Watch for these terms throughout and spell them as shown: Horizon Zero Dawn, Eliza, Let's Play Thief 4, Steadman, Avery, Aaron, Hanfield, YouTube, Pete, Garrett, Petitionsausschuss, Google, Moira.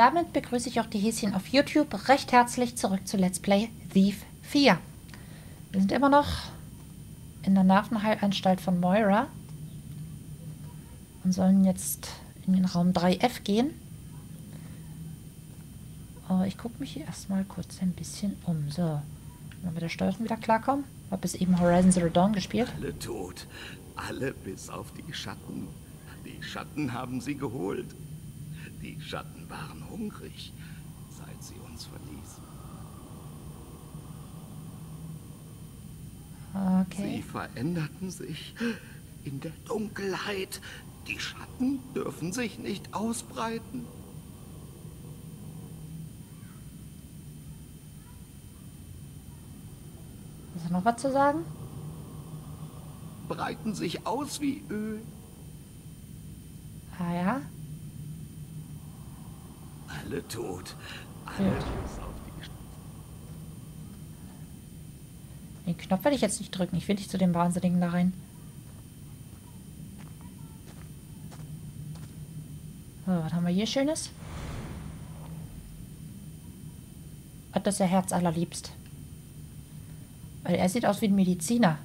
damit begrüße ich auch die Häschen auf YouTube recht herzlich zurück zu Let's Play Thief 4. Wir sind immer noch in der Nervenheilanstalt von Moira und sollen jetzt in den Raum 3F gehen. Ich gucke mich hier erstmal kurz ein bisschen um. So, wenn wir mit der Steuerung wieder klarkommen. Ich habe bis eben Horizon Zero Dawn gespielt. Alle tot. Alle bis auf die Schatten. Die Schatten haben sie geholt. Die Schatten waren hungrig, seit sie uns verließen. Okay. Sie veränderten sich in der Dunkelheit. Die Schatten dürfen sich nicht ausbreiten. Ist da noch was zu sagen? Breiten sich aus wie Öl. Ah ja. Alle tot. Alle auf die Stadt. Den Knopf werde ich jetzt nicht drücken. Ich will nicht zu dem Wahnsinnigen da rein. So, was haben wir hier Schönes? Hat das ja Herz allerliebst. Weil er sieht aus wie ein Mediziner.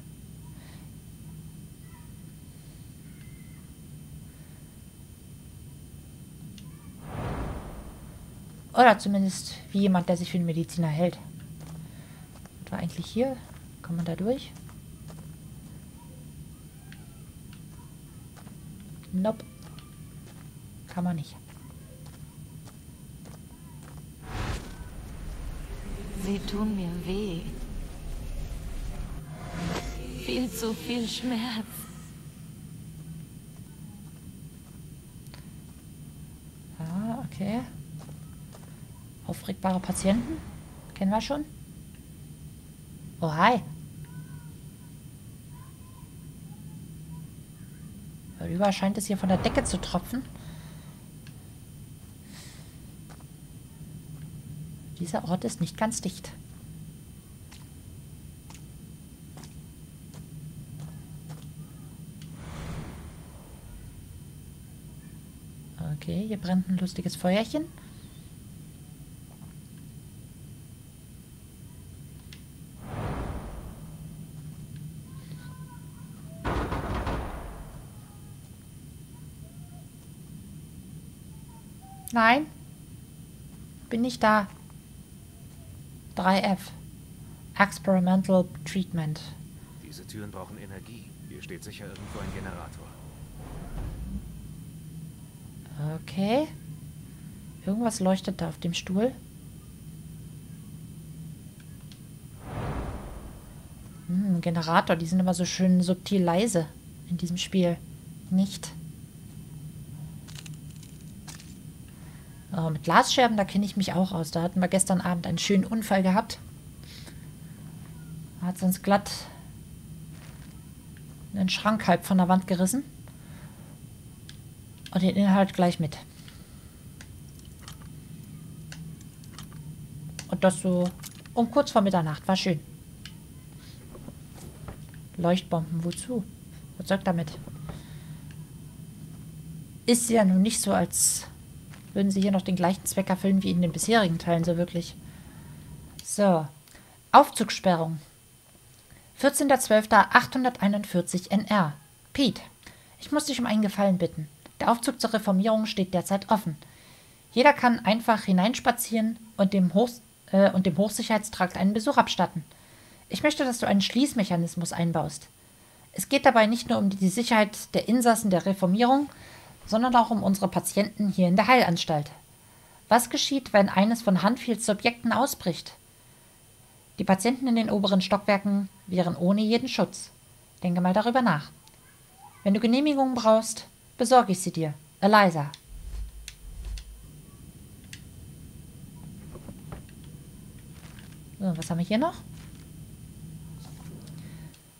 Oder zumindest wie jemand, der sich für einen Mediziner hält. Was war eigentlich hier? Kann man da durch? Nope. Kann man nicht. Sie tun mir weh. Viel zu viel Schmerz. Ah, okay. Aufregbare Patienten. Kennen wir schon. Oh, hi. Darüber scheint es hier von der Decke zu tropfen. Dieser Ort ist nicht ganz dicht. Okay, hier brennt ein lustiges Feuerchen. Nein, bin nicht da. 3F. Experimental Treatment. Diese Türen brauchen Energie. Hier steht sicher irgendwo ein Generator. Okay. Irgendwas leuchtet da auf dem Stuhl. Generator. Die sind immer so schön subtil leise in diesem Spiel. Nicht. Mit Glasscherben, da kenne ich mich auch aus. Da hatten wir gestern Abend einen schönen Unfall gehabt. Hat uns glatt einen Schrank halb von der Wand gerissen. Und den Inhalt gleich mit. Und das so um kurz vor Mitternacht. War schön. Leuchtbomben, wozu? Was soll ich damit? Ist ja nun nicht so, als würden sie hier noch den gleichen Zweck erfüllen wie in den bisherigen Teilen, so wirklich. So, Aufzugssperrung. 14.12.841 NR. Pete, ich muss dich um einen Gefallen bitten. Der Aufzug zur Reformierung steht derzeit offen. Jeder kann einfach hineinspazieren und dem Hochsicherheitstrakt einen Besuch abstatten. Ich möchte, dass du einen Schließmechanismus einbaust. Es geht dabei nicht nur um die Sicherheit der Insassen der Reformierung, sondern auch um unsere Patienten hier in der Heilanstalt. Was geschieht, wenn eines von Hanfields Subjekten ausbricht? Die Patienten in den oberen Stockwerken wären ohne jeden Schutz. Denke mal darüber nach. Wenn du Genehmigungen brauchst, besorge ich sie dir. Eliza. So, was haben wir hier noch?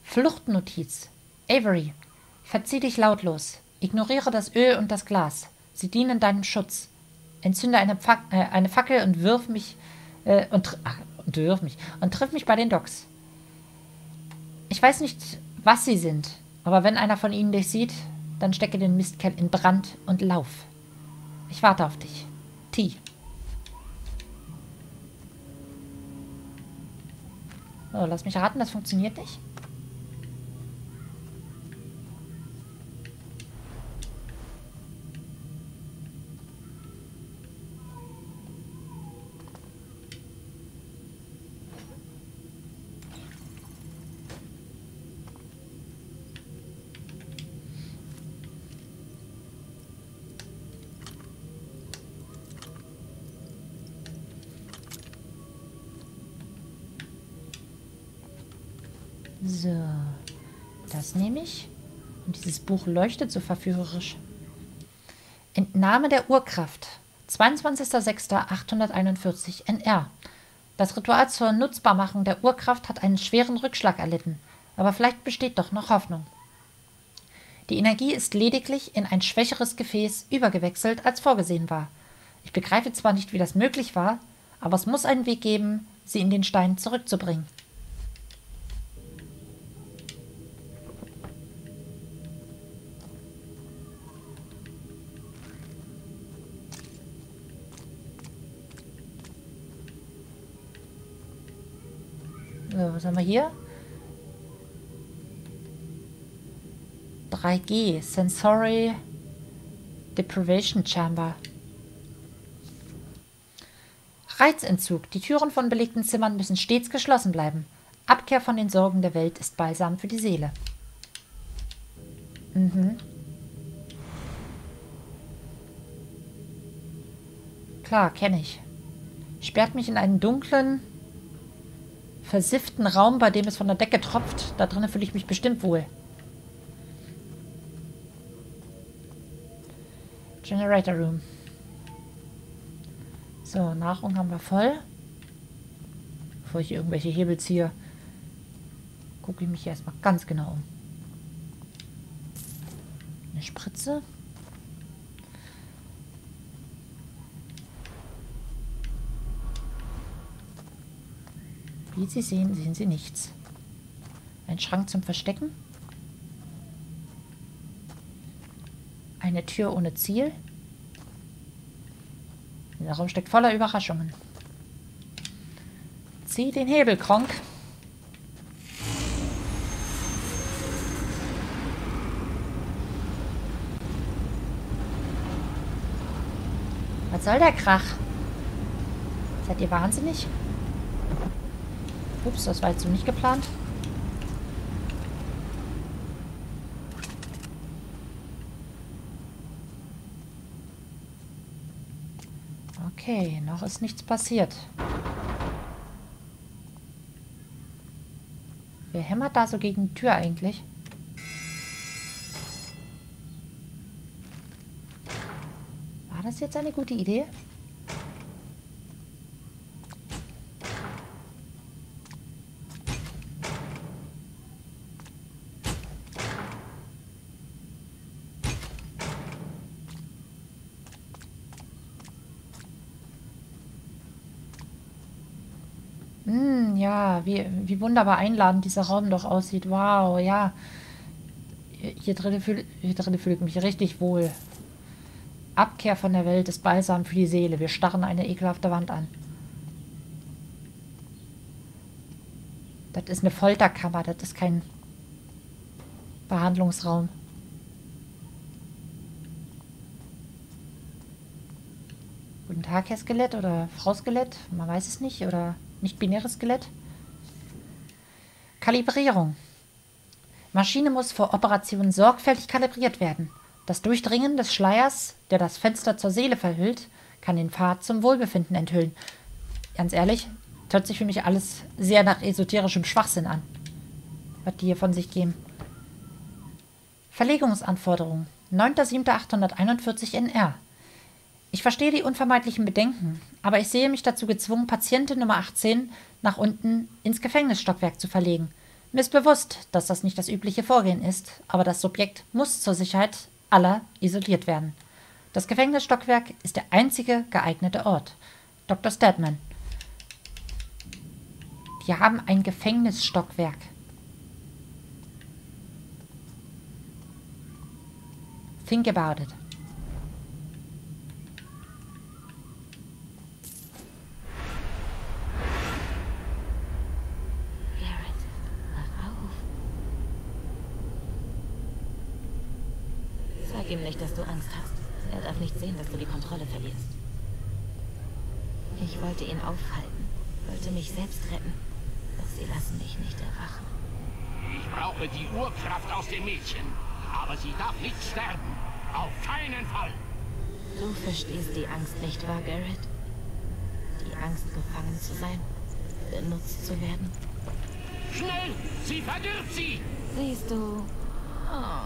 Fluchtnotiz. Avery, verzieh dich lautlos. Ignoriere das Öl und das Glas. Sie dienen deinem Schutz. Entzünde eine Fackel und triff mich bei den Docks. Ich weiß nicht, was sie sind, aber wenn einer von ihnen dich sieht, dann stecke den Mistkerl in Brand und lauf. Ich warte auf dich. T. So, lass mich raten, das funktioniert nicht. So, das nehme ich. Und dieses Buch leuchtet so verführerisch. Entnahme der Urkraft. 22.06.841 NR. Das Ritual zur Nutzbarmachung der Urkraft hat einen schweren Rückschlag erlitten. Aber vielleicht besteht doch noch Hoffnung. Die Energie ist lediglich in ein schwächeres Gefäß übergewechselt, als vorgesehen war. Ich begreife zwar nicht, wie das möglich war, aber es muss einen Weg geben, sie in den Stein zurückzubringen. So, was haben wir hier? 3G, Sensory Deprivation Chamber. Reizentzug. Die Türen von belegten Zimmern müssen stets geschlossen bleiben. Abkehr von den Sorgen der Welt ist Balsam für die Seele. Klar, kenne ich. Sperrt mich in einen dunklen, versifften Raum, bei dem es von der Decke tropft. Da drinnen fühle ich mich bestimmt wohl. Generator Room. So, Nahrung haben wir voll. Bevor ich irgendwelche Hebel ziehe, gucke ich mich erstmal ganz genau um. Eine Spritze. Wie Sie sehen Sie nichts. Ein Schrank zum Verstecken. Eine Tür ohne Ziel. Der Raum steckt voller Überraschungen. Zieh den Hebel, Kronk. Was soll der Krach? Seid ihr wahnsinnig? Ups, das war jetzt so nicht geplant. Okay, noch ist nichts passiert. Wer hämmert da so gegen die Tür eigentlich? War das jetzt eine gute Idee? Ja, wie wunderbar einladend dieser Raum doch aussieht. Wow, ja. Hier drin fühle ich mich richtig wohl. Abkehr von der Welt ist Balsam für die Seele. Wir starren eine ekelhafte Wand an. Das ist eine Folterkammer, das ist kein Behandlungsraum. Guten Tag, Herr Skelett oder Frau Skelett. Man weiß es nicht, oder... Nicht-binäres Skelett. Kalibrierung. Maschine muss vor Operationen sorgfältig kalibriert werden. Das Durchdringen des Schleiers, der das Fenster zur Seele verhüllt, kann den Pfad zum Wohlbefinden enthüllen. Ganz ehrlich, hört sich für mich alles sehr nach esoterischem Schwachsinn an, was die hier von sich geben. Verlegungsanforderung. 9.7.841 NR. Ich verstehe die unvermeidlichen Bedenken, aber ich sehe mich dazu gezwungen, Patientin Nummer 18 nach unten ins Gefängnisstockwerk zu verlegen. Mir ist bewusst, dass das nicht das übliche Vorgehen ist, aber das Subjekt muss zur Sicherheit aller isoliert werden. Das Gefängnisstockwerk ist der einzige geeignete Ort. Dr. Steadman. Wir haben ein Gefängnisstockwerk. Think about it. ihm nicht, dass du Angst hast. Er darf nicht sehen, dass du die Kontrolle verlierst. Ich wollte ihn aufhalten, wollte mich selbst retten. Doch sie lassen mich nicht erwachen. Ich brauche die Urkraft aus dem Mädchen, aber sie darf nicht sterben. Auf keinen Fall! Du verstehst die Angst nicht, wahr, Garrett? Die Angst, gefangen zu sein, benutzt zu werden. Schnell! Sie verdirbt sie! Siehst du? Oh,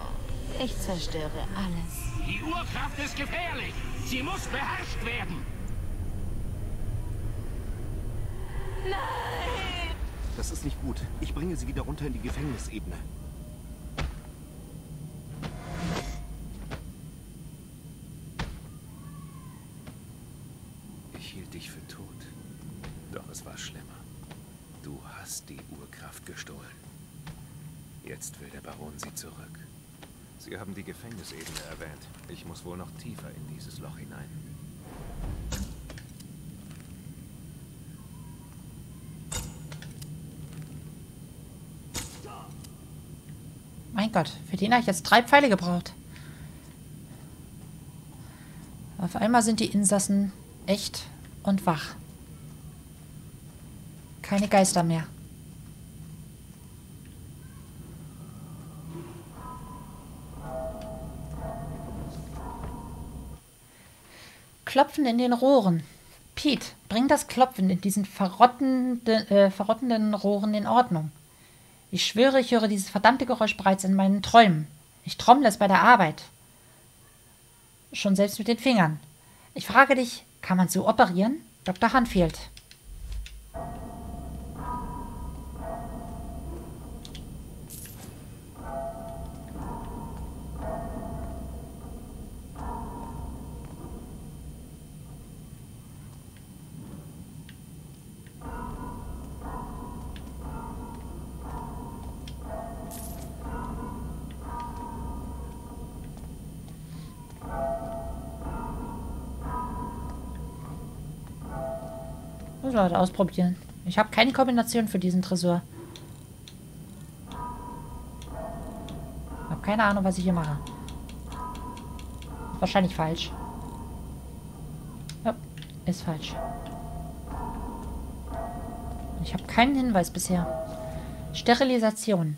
ich zerstöre alles. Die Urkraft ist gefährlich! Sie muss beherrscht werden! Nein! Das ist nicht gut. Ich bringe sie wieder runter in die Gefängnisebene. Ich hielt dich für tot. Doch es war schlimmer. Du hast die Urkraft gestohlen. Jetzt will der Baron sie zurück. Sie haben die Gefängnisebene erwähnt. Ich muss wohl noch tiefer in dieses Loch hinein. Mein Gott, für den habe ich jetzt 3 Pfeile gebraucht. Auf einmal sind die Insassen echt und wach. Keine Geister mehr. Klopfen in den Rohren. Pete, bring das Klopfen in diesen verrottenden Rohren in Ordnung. Ich schwöre, ich höre dieses verdammte Geräusch bereits in meinen Träumen. Ich trommle es bei der Arbeit. Schon selbst mit den Fingern. Ich frage dich, kann man so operieren? Dr. Hanfield. Leute, ausprobieren. Ich habe keine Kombination für diesen Tresor. Ich habe keine Ahnung, was ich hier mache. Wahrscheinlich falsch. Ja, ist falsch. Ich habe keinen Hinweis bisher. Sterilisation.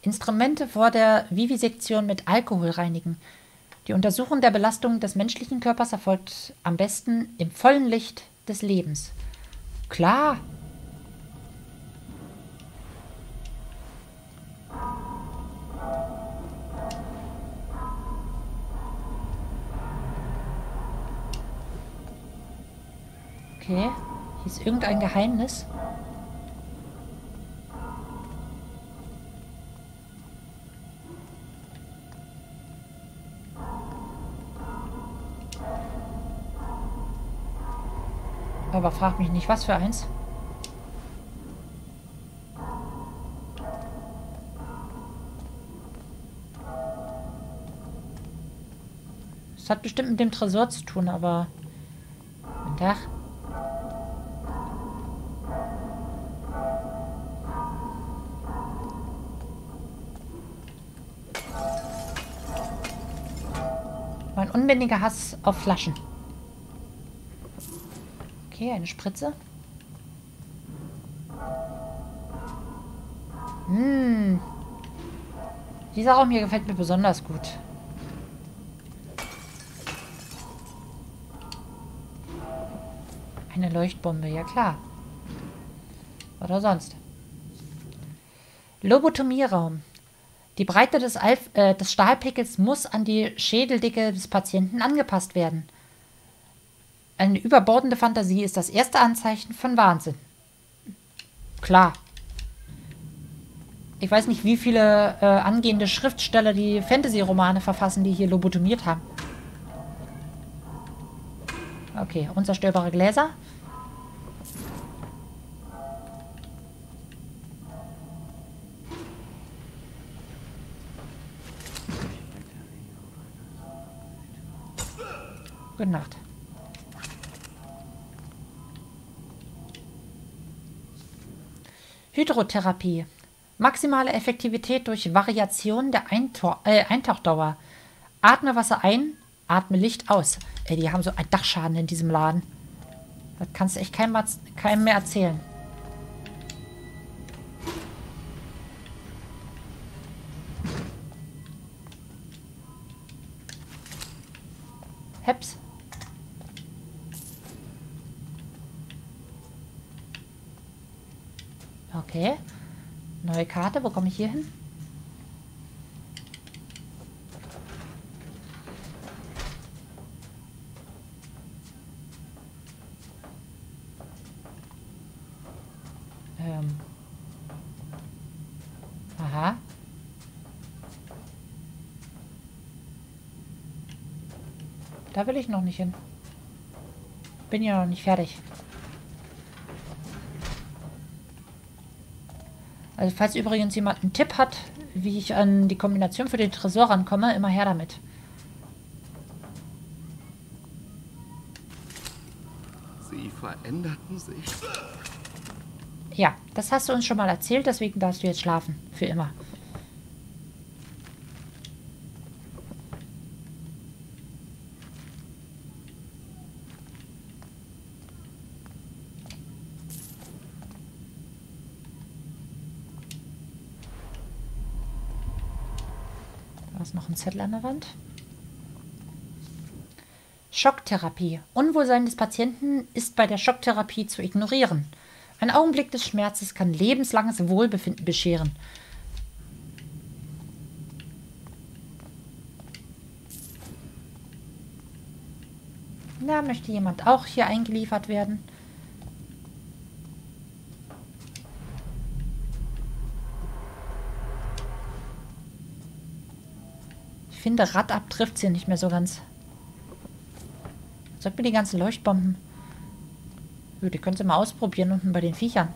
Instrumente vor der Vivisektion mit Alkohol reinigen. Die Untersuchung der Belastung des menschlichen Körpers erfolgt am besten im vollen Licht des Lebens. Klar. Okay. Hier ist irgendein Geheimnis. Aber frag mich nicht, was für eins. Es hat bestimmt mit dem Tresor zu tun, aber... Guten Tag. Mein unbändiger Hass auf Flaschen. Okay, eine Spritze. Dieser Raum hier gefällt mir besonders gut. Eine Leuchtbombe, ja klar. Oder sonst. Lobotomieraum. Die Breite des Stahlpickels muss an die Schädeldicke des Patienten angepasst werden. Eine überbordende Fantasie ist das erste Anzeichen von Wahnsinn. Klar. Ich weiß nicht, wie viele angehende Schriftsteller die Fantasy-Romane verfassen, die hier lobotomiert haben. Okay, unzerstörbare Gläser. Gute Nacht. Hydrotherapie. Maximale Effektivität durch Variation der Eintauchdauer. Atme Wasser ein, atme Licht aus. Ey, die haben so einen Dachschaden in diesem Laden. Das kannst du echt keinem mehr erzählen. Heps. Okay. Neue Karte, wo komme ich hier hin? Aha. Da will ich noch nicht hin. Bin ja noch nicht fertig. Also falls übrigens jemand einen Tipp hat, wie ich an die Kombination für den Tresor rankomme, immer her damit. Sie veränderten sich. Ja, das hast du uns schon mal erzählt, deswegen darfst du jetzt schlafen. Für immer. Noch ein Zettel an der Wand. Schocktherapie. Unwohlsein des Patienten ist bei der Schocktherapie zu ignorieren. Ein Augenblick des Schmerzes kann lebenslanges Wohlbefinden bescheren. Da möchte jemand auch hier eingeliefert werden. Ich finde, Rad abtrifft sie nicht mehr so ganz. Sagt mir die ganzen Leuchtbomben. Die können sie mal ausprobieren unten bei den Viechern.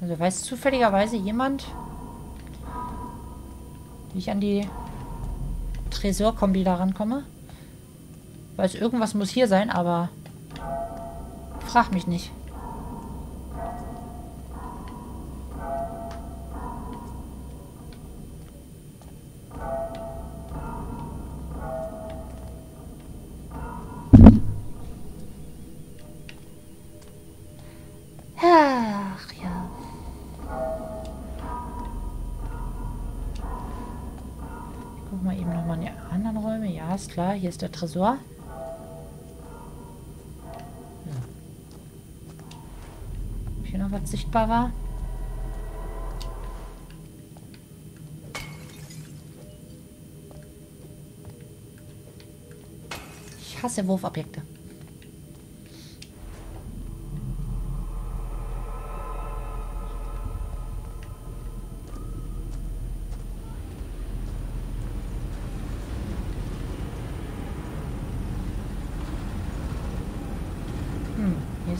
Also weiß zufälligerweise jemand, wie ich an die Tresorkombi da rankomme. Weiß, irgendwas muss hier sein, aber frag mich nicht. Klar, hier ist der Tresor. Ob hier noch was sichtbar war? Ich hasse Wurfobjekte.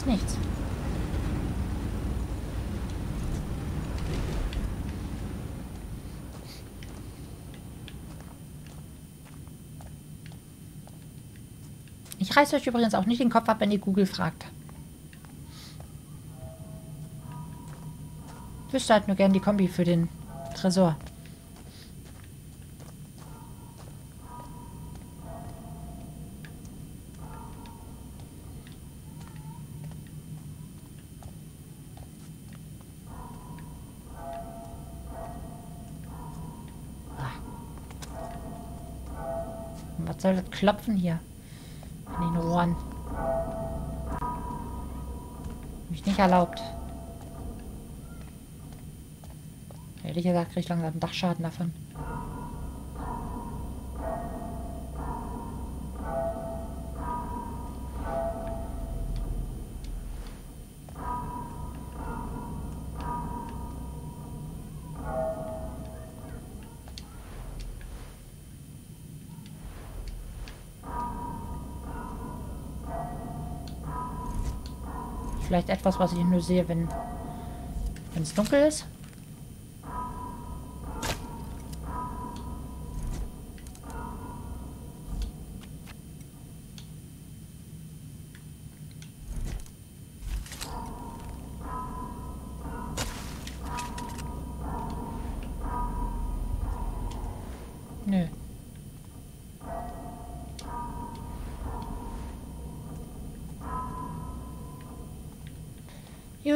Nichts. Ich reiß euch übrigens auch nicht den Kopf ab, wenn ihr Google fragt. Ich wüsste halt nur gern die Kombi für den Tresor. Was soll das Klopfen hier? An den Rohren. Mich nicht erlaubt. Ehrlich gesagt, kriege ich langsam einen Dachschaden davon. Vielleicht etwas, was ich nur sehe, wenn es dunkel ist.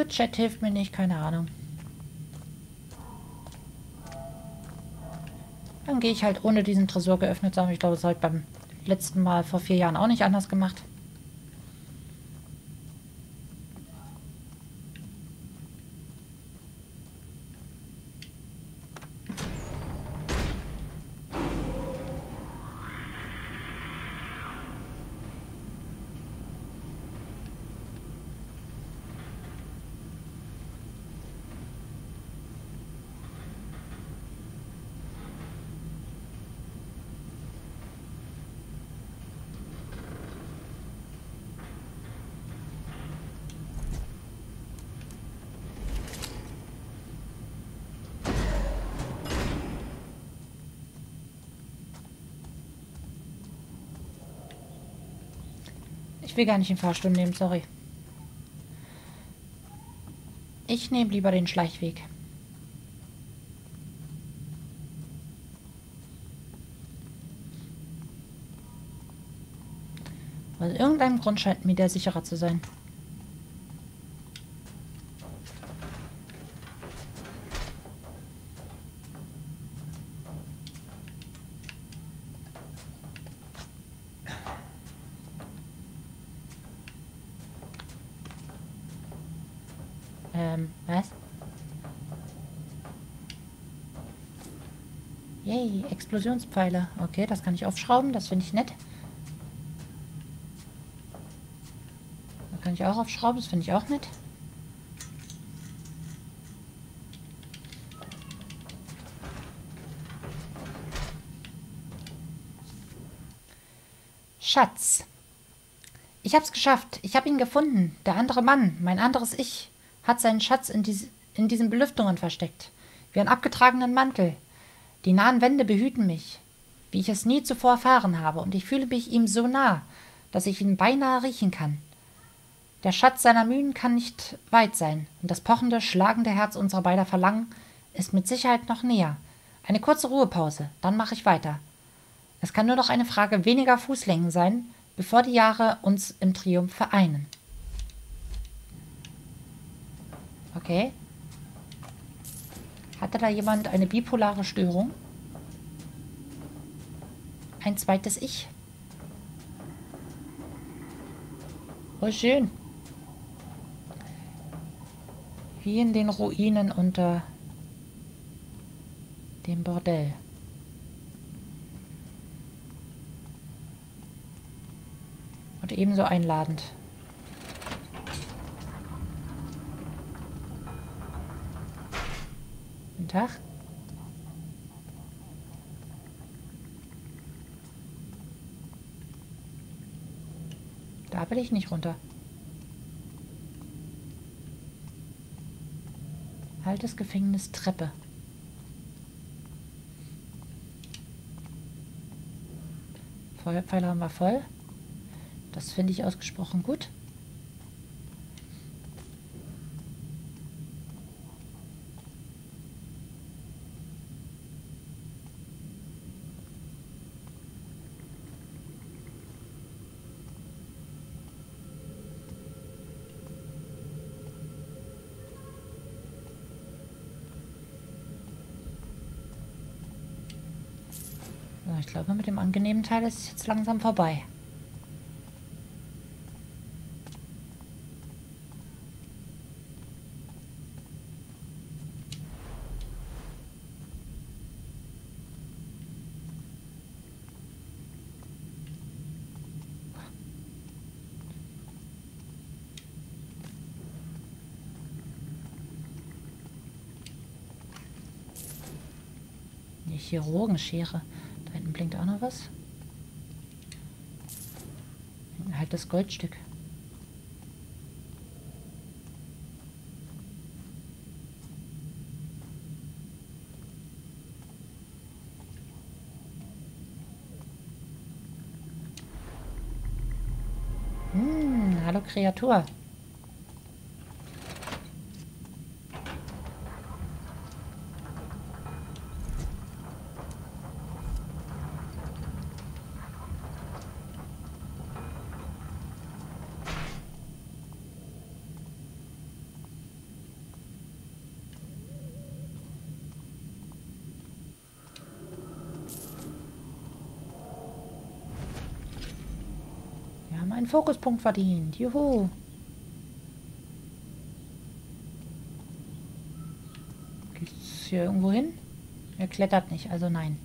Chat hilft mir nicht, keine Ahnung. Dann gehe ich halt ohne diesen Tresor geöffnet zu haben. Ich glaube, das habe ich beim letzten Mal vor 4 Jahren auch nicht anders gemacht. Ich will gar nicht den Fahrstuhl nehmen, sorry. Ich nehme lieber den Schleichweg. Aus irgendeinem Grund scheint mir der sicherer zu sein. Was? Yay, Explosionspfeile. Okay, das kann ich aufschrauben, das finde ich nett. Das kann ich auch aufschrauben, das finde ich auch nett. Schatz. Ich hab's geschafft. Ich hab ihn gefunden. Der andere Mann, mein anderes Ich, hat seinen Schatz in diesen Belüftungen versteckt, wie einen abgetragenen Mantel. Die nahen Wände behüten mich, wie ich es nie zuvor erfahren habe, und ich fühle mich ihm so nah, dass ich ihn beinahe riechen kann. Der Schatz seiner Mühen kann nicht weit sein, und das pochende, schlagende Herz unserer beider Verlangen ist mit Sicherheit noch näher. Eine kurze Ruhepause, dann mache ich weiter. Es kann nur noch eine Frage weniger Fußlängen sein, bevor die Jahre uns im Triumph vereinen. Okay. Hatte da jemand eine bipolare Störung? Ein zweites Ich? Oh, schön. Wie in den Ruinen unter dem Bordell. Und ebenso einladend. Tag. Da will ich nicht runter. Altes Gefängnis, Treppe. Feuerpfeile haben wir voll. Das finde ich ausgesprochen gut. Ich glaube, mit dem angenehmen Teil ist es jetzt langsam vorbei. Eine Chirurgenschere. Blinkt auch noch was. Halt das Goldstück. Hallo Kreatur. einen Fokuspunkt verdient. Juhu. Geht's hier irgendwo hin? Er klettert nicht, also nein.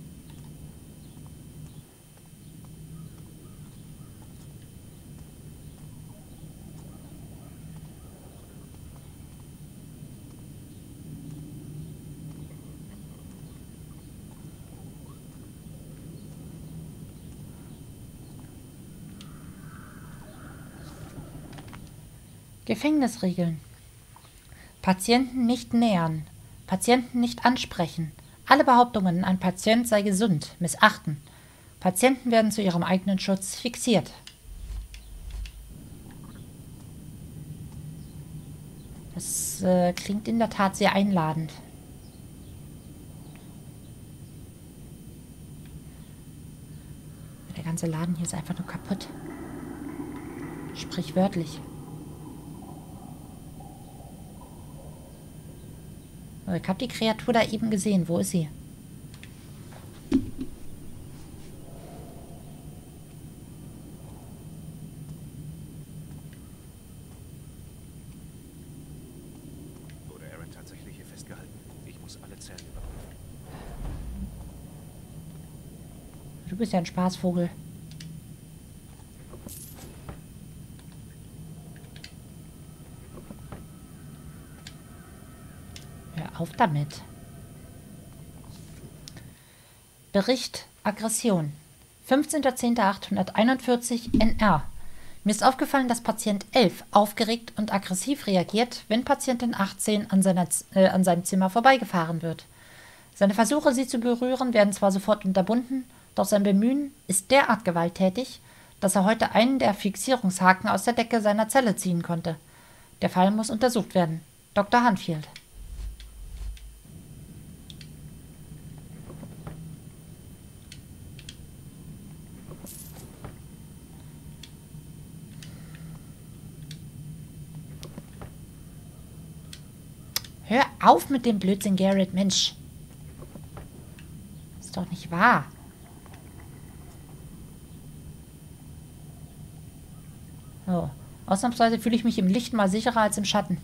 Gefängnisregeln. Patienten nicht nähern. Patienten nicht ansprechen. Alle Behauptungen, ein Patient sei gesund, missachten. Patienten werden zu ihrem eigenen Schutz fixiert. Das klingt in der Tat sehr einladend. Der ganze Laden hier ist einfach nur kaputt. Sprichwörtlich. Ich habe die Kreatur da eben gesehen. Wo ist sie? Wurde Aaron tatsächlich hier festgehalten? Ich muss alle Zellen überprüfen. Du bist ja ein Spaßvogel. Auf damit. Bericht Aggression. 15.10.841 NR. Mir ist aufgefallen, dass Patient 11 aufgeregt und aggressiv reagiert, wenn Patientin 18 an seinem Zimmer vorbeigefahren wird. Seine Versuche, sie zu berühren, werden zwar sofort unterbunden, doch sein Bemühen ist derart gewalttätig, dass er heute einen der Fixierungshaken aus der Decke seiner Zelle ziehen konnte. Der Fall muss untersucht werden. Dr. Hanfield. Hör auf mit dem Blödsinn, Garrett, Mensch. Ist doch nicht wahr. So. Ausnahmsweise fühle ich mich im Licht mal sicherer als im Schatten.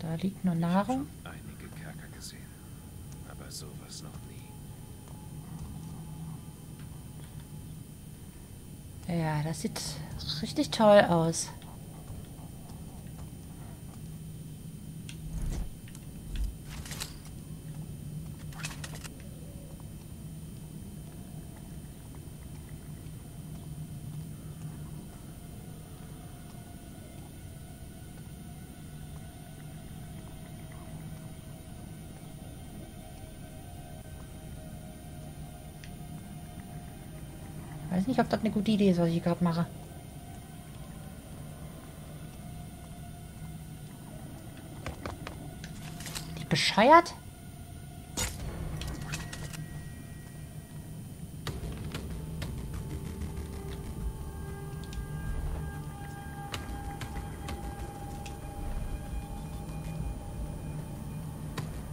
Da liegt nur Nahrung. Ich habe schon einige Kerker gesehen, aber sowas noch nie. Ja, das sieht richtig toll aus. Ich weiß nicht, ob das eine gute Idee ist, was ich gerade mache. Die bescheuert?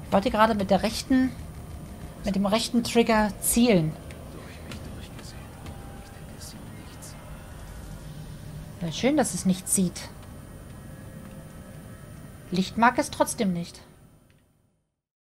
Ich wollte gerade mit dem rechten Trigger zielen. Schön, dass es nicht zieht. Licht mag es trotzdem nicht.